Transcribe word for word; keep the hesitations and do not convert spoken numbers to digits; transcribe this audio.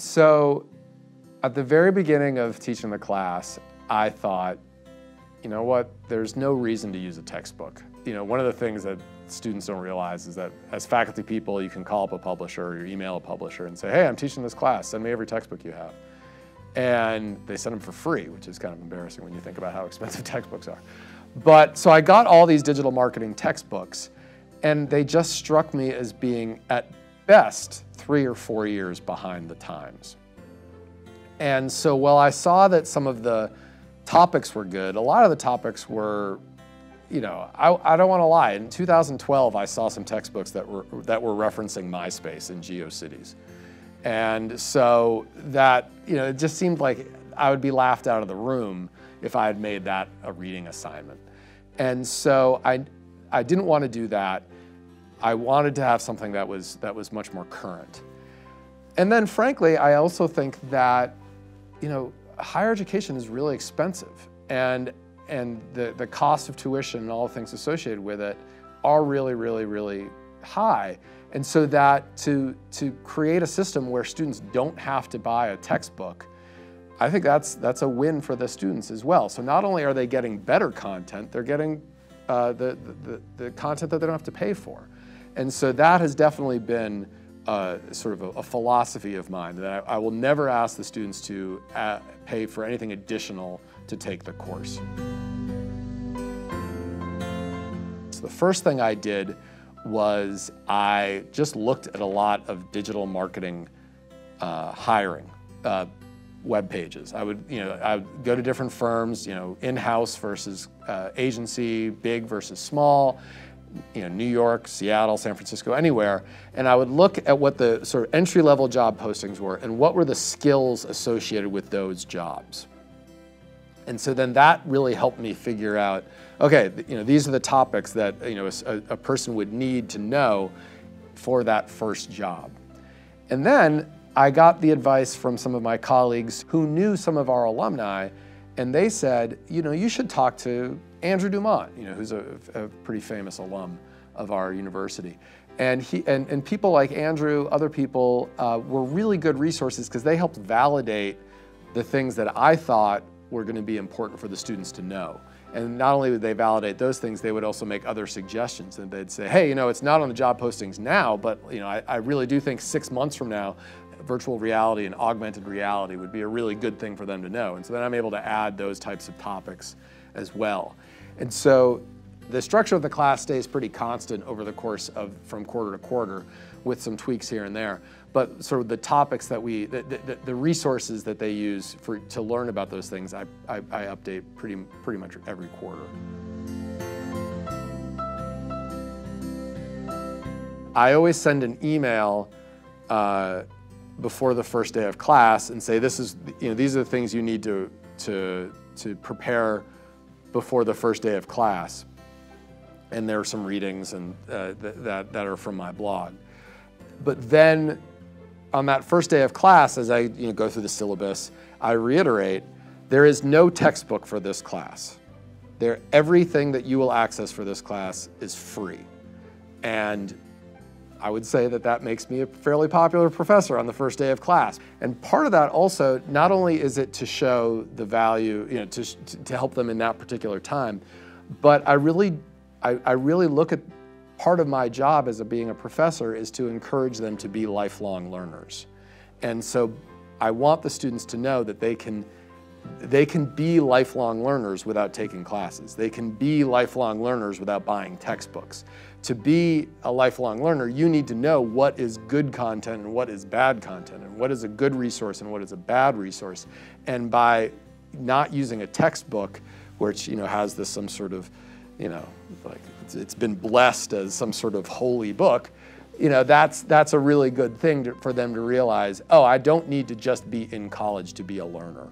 So at the very beginning of teaching the class, I thought, you know what, there's no reason to use a textbook. You know, one of the things that students don't realize is that as faculty people, you can call up a publisher or email a publisher and say, hey, I'm teaching this class, send me every textbook you have. And they send them for free, which is kind of embarrassing when you think about how expensive textbooks are. But so I got all these digital marketing textbooks, and they just struck me as being at best three or four years behind the times. And so while I saw that some of the topics were good, a lot of the topics were, you know, I, I don't want to lie, in two thousand twelve I saw some textbooks that were, that were referencing MySpace and GeoCities. And so that, you know, it just seemed like I would be laughed out of the room if I had made that a reading assignment. And so I, I didn't want to do that. I wanted to have something that was, that was much more current. And then frankly, I also think that, you know, higher education is really expensive. And, and the, the cost of tuition and all the things associated with it are really, really, really high. And so that to, to create a system where students don't have to buy a textbook, I think that's, that's a win for the students as well. So not only are they getting better content, they're getting uh, the, the, the content that they don't have to pay for. And so that has definitely been uh, sort of a, a philosophy of mine, that I, I will never ask the students to uh, pay for anything additional to take the course. So the first thing I did was I just looked at a lot of digital marketing uh, hiring uh, web pages. I would, you know, I would go to different firms, you know, in-house versus uh, agency, big versus small, you know, New York, Seattle, San Francisco, anywhere, and I would look at what the sort of entry-level job postings were and what were the skills associated with those jobs. And so then that really helped me figure out, okay, you know, these are the topics that, you know, a, a person would need to know for that first job. And then I got the advice from some of my colleagues who knew some of our alumni, and they said, you know, you should talk to Andrew Dumont, you know, who's a, a pretty famous alum of our university. And, he, and, and people like Andrew, other people, uh, were really good resources because they helped validate the things that I thought were going to be important for the students to know. And not only would they validate those things, they would also make other suggestions. And they'd say, hey, you know, it's not on the job postings now, but you know, I, I really do think six months from now, virtual reality and augmented reality would be a really good thing for them to know. And so then I'm able to add those types of topics as well. And so the structure of the class stays pretty constant over the course of from quarter to quarter with some tweaks here and there. But sort of the topics that we, the, the, the resources that they use for, to learn about those things, I, I, I update pretty, pretty much every quarter. I always send an email uh, before the first day of class and say, this is, you know, these are the things you need to, to, to prepare before the first day of class. And there are some readings and, uh, th that, that are from my blog. But then on that first day of class, as I you know, go through the syllabus, I reiterate, there is no textbook for this class. There, everything that you will access for this class is free. And I would say that that makes me a fairly popular professor on the first day of class. And part of that also, not only is it to show the value, you know, to, to help them in that particular time, but I really, I, I really look at part of my job as a, being a professor is to encourage them to be lifelong learners. And so I want the students to know that they can, they can be lifelong learners without taking classes. They can be lifelong learners without buying textbooks. To be a lifelong learner, you need to know what is good content and what is bad content, and what is a good resource and what is a bad resource. And by not using a textbook, which you know has this some sort of, you know, like it's, it's been blessed as some sort of holy book, you know, that's, that's a really good thing to, for them to realize, oh, I don't need to just be in college to be a learner.